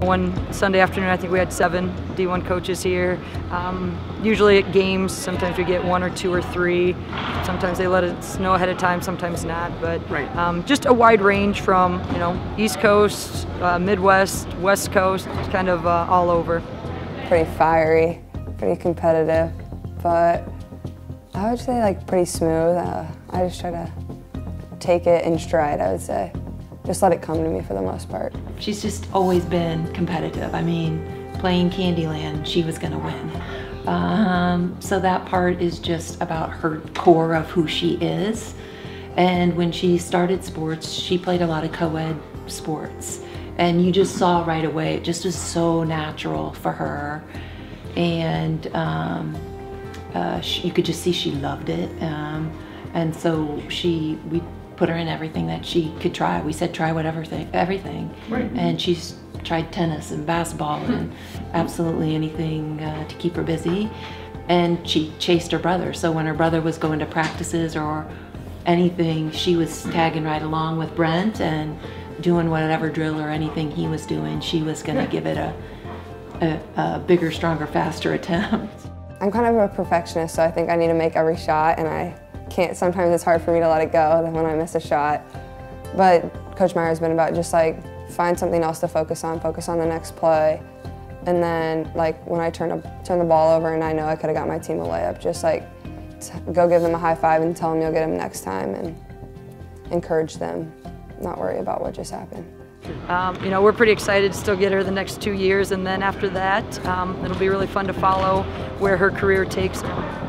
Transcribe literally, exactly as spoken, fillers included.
One Sunday afternoon, I think we had seven D one coaches here. Um, usually at games, sometimes we get one or two or three. Sometimes they let us know ahead of time, sometimes not. But right. um, just a wide range from, you know, East Coast, uh, Midwest, West Coast, kind of uh, all over. Pretty fiery, pretty competitive, but I would say like pretty smooth. Uh, I just try to take it in stride, I would say. Just let it come to me for the most part. She's just always been competitive. I mean, playing Candyland, she was gonna win. Um, so that part is just about her core of who she is. And when she started sports, she played a lot of co-ed sports. And you just saw right away, it just was so natural for her. And um, uh, she, you could just see she loved it. Um, and so she, we, put her in everything that she could try. We said try whatever thing, everything. Right. And she's tried tennis and basketball and absolutely anything uh, to keep her busy. And she chased her brother. So when her brother was going to practices or anything, she was tagging right along with Brent and doing whatever drill or anything he was doing. She was gonna give it a, a, a bigger, stronger, faster attempt. I'm kind of a perfectionist, so I think I need to make every shot, and I can't, sometimes it's hard for me to let it go when I miss a shot. But Coach Meyer has been about just like, find something else to focus on, focus on the next play. And then like when I turn, a, turn the ball over and I know I could have got my team a layup, just like go give them a high five and tell them you'll get them next time and encourage them, not worry about what just happened. Um, you know, we're pretty excited to still get her the next two years, and then after that, um, it'll be really fun to follow where her career takes her.